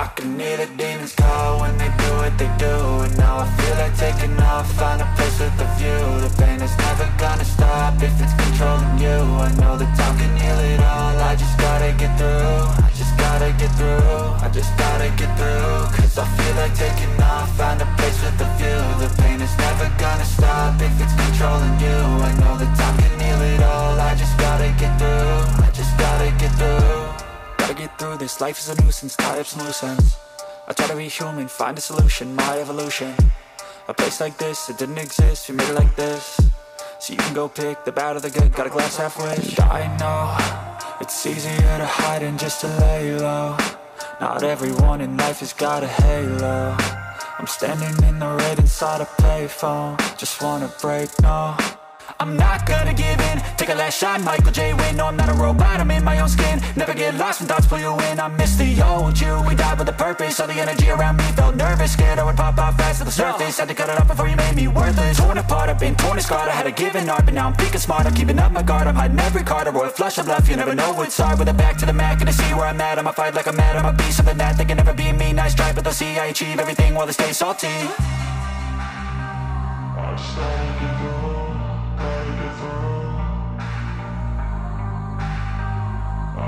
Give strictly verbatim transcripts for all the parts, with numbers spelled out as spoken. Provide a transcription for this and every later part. I can hear the demons call when they do what they do, and now I feel like taking off, find a place with a view. The pain is never gonna stop if it's controlling you. I know that time can heal it all, I just gotta get through. I just gotta get through, I just gotta get through. Cause I feel like taking off, find a place with a view. The pain is never gonna stop if it's controlling you. I know that time can heal it all, I just gotta get through. I just gotta get through. Gotta get through this, life is a nuisance, tie up some loose ends. I try to be human, find a solution, my evolution. A place like this, it didn't exist, we made it like this. So you can go pick the bad or the good, got a glass halfway. I know, it's easier to hide than just to lay low. Not everyone in life has got a halo. I'm standing in the red inside a payphone. Just wanna break, no, I'm not gonna give in. Take a last shot, Michael J. Win. No, I'm not a robot, I'm in my own skin. Never get lost when thoughts pull you in. I miss the old you, we died with a purpose. All the energy around me felt nervous, scared I would pop off fast to the surface. Had to cut it off before you made me worthless. Torn apart, I've been torn and scarred. I had a given art, but now I'm thinking smart. I'm keeping up my guard, I'm hiding every card. A royal flush of love, you never know what's hard. With a back to the mat, gonna see where I'm at. I'ma fight like I'm mad, I'ma be something that they can never be me. Nice try, but they'll see I achieve everything while they stay salty. I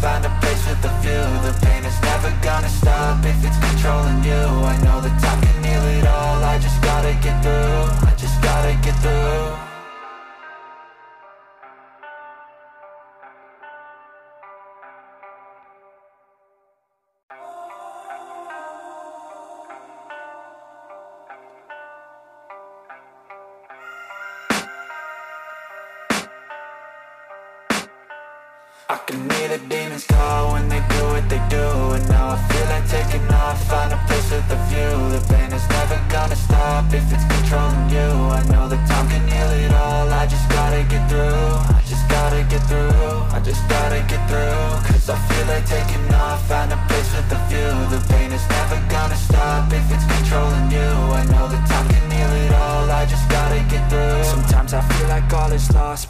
find a place with a view. The pain is never gonna stop if it's controlling you. I know that time can heal it all, I just gotta get through. I just gotta get through. I can hear the demons call when they do what they do, and now I feel like taking off, find a place with a view. The pain is never gonna stop if it's controlling you. I know that time can heal it all, I just gotta get through. I just gotta get through, I just gotta get through. Cause I feel like taking off, find a place with a view. The pain is never gonna stop if it's controlling you. I know that time can heal it all, I just gotta get through. Sometimes I feel like all is lost,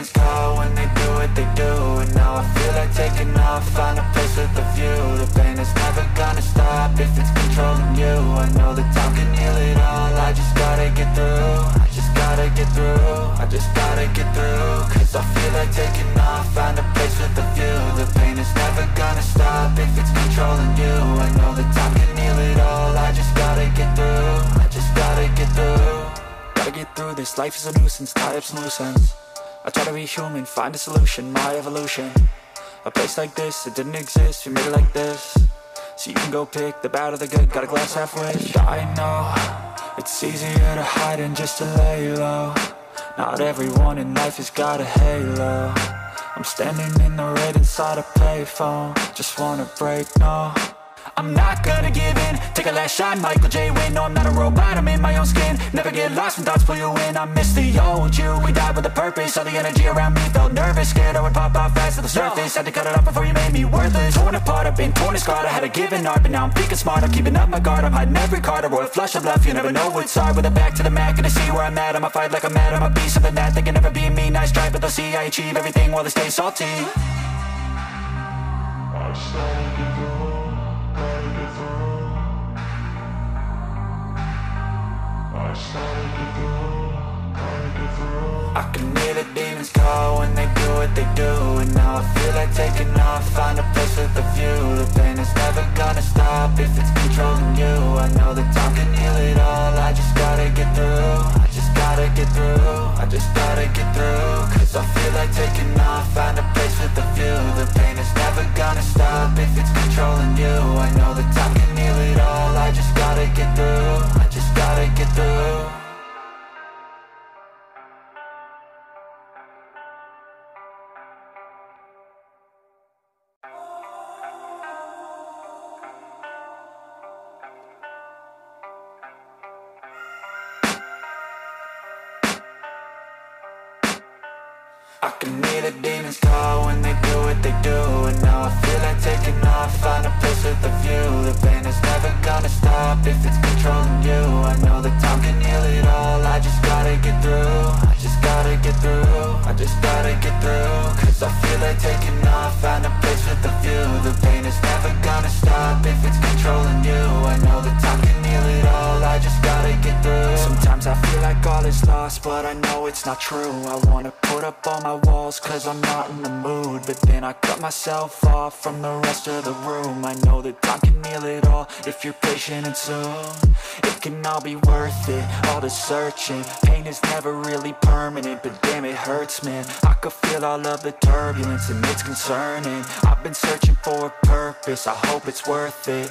curtains call. When they do what they do, and now I feel like taking off. Find a place with a view. The pain is never gonna stop if it's controlling you. I know the time can heal it all. I just gotta get through, I just gotta get through, I just gotta get through. Cause I feel like taking off. Find a place with a view. The pain is never gonna stop if it's controlling you. I know the time can heal it all. I just gotta get through, I just gotta get through. Gotta get through this, life is a nuisance, tie up some loose ends. I try to be human, find a solution, my evolution. A place like this, it didn't exist, we made it like this. So you can go pick the bad or the good, got a glass half wish. I know, it's easier to hide than just to lay low. Not everyone in life has got a halo. I'm standing in the red inside a payphone. Just wanna break, no I'm not gonna give in, take a last shot, Michael J. Win. No, I'm not a robot, I'm in my own skin. Never get lost when thoughts pull you in. I miss the old you, we died with a purpose. All the energy around me felt nervous. Scared I would pop out fast to the surface. Had to cut it off before you made me worthless. Torn apart, I've been torn and scarred. I had a given art, but now I'm thinking smart. I'm keeping up my guard, I'm hiding every card. A royal flush of love, you never know what's hard. With a back to the mat, gonna see where I'm at. I'ma fight like I'm mad, I'ma be something that they can never be me. Nice try, but they'll see I achieve everything while they stay salty. I started to do. I can hear the demons call when they do what they do. And now I feel like taking off, find a place with a view. The pain is never gonna stop if it's controlling you. I know the time can heal it all, I just gotta get through, I just gotta get through, I just gotta get through. Cause I feel like taking off, find a place with a view. The pain is never gonna stop if it's controlling you. I know the time can heal it all, I just gotta get through, I just gotta get through. I can hear the demons call when they do what they do. And now I feel like taking off, find a place with a view. The pain is never gonna stop if it's controlling you. I know the time can heal it all, I just gotta get through, I just gotta get through, I just gotta get through. Cause I feel like taking off, find a place with a view. The pain is never gonna stop if it's controlling you. I know the time can heal it all, I just gotta get through. Sometimes I feel like all is lost, but I know it's not true. I wanna put up all my walls cause I'm not in the mood, but then I cut myself off from the rest of the room. I know that time can heal it all if you're patient, and soon it can all be worth it, all the searching. Pain is never really permanent, but damn it hurts, man. I could feel all of the turbulence and it's concerning. I've been searching for a purpose, I hope it's worth it.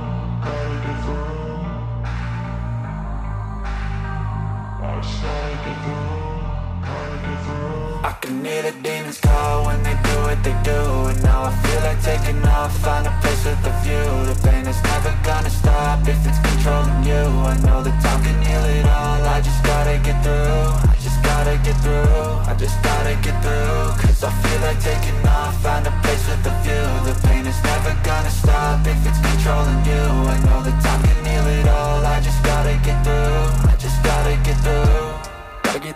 I can hear the demons call when they do what they do. And now I feel like taking off, find a place with a view. The pain is never gonna stop if it's controlling you. I know the time can heal it all, I just gotta get through, I just gotta get through, I just gotta get through. Cause I feel like taking off, find a place with a view. The pain is never gonna stop if it's controlling you. I know the time can heal it all, I just gotta get through, I just gotta get through. Gotta get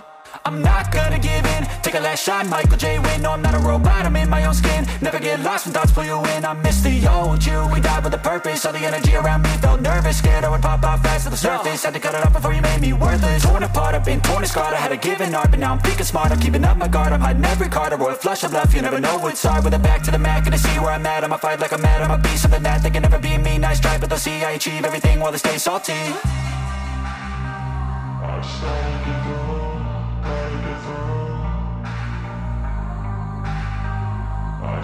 I'm not gonna give in, take a last shot, Michael J. Win. No, I'm not a robot, I'm in my own skin. Never get lost when thoughts pull you in. I miss the old you, we died with a purpose. All the energy around me felt nervous. bit scared I would pop out fast to the surface. Had to cut it off before you made me worthless. Torn apart, I've been torn and scarred. I had a given art, but now I'm thinking smart. I'm keeping up my guard, I'm hiding every card. A royal flush of love, you never know what's hard. With a back to the mat, gonna see where I'm at. I'ma fight like I'm mad, I'ma be something that they can never be me. Nice try, but they'll see I achieve everything while they stay salty. I just gotta get through, gotta get through. I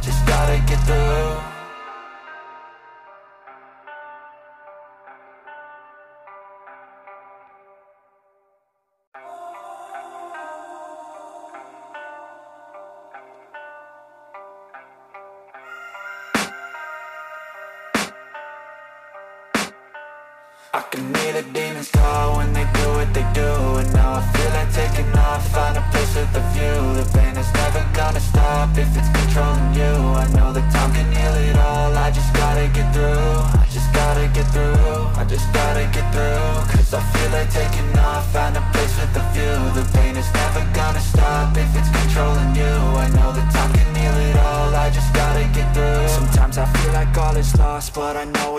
just gotta get through. I can hear the demons call when they do what they do, and now I feel like taking off, find a place with a view. The pain is never gonna stop if it's controlling you. I know that time can heal it all, I just gotta get through. I just gotta get through, I just gotta get through. Cause I feel like taking off, find a place with a view. The pain is never gonna stop if it's controlling you. I know that time can heal it all, I just gotta get through. Sometimes I feel like all is lost, but I know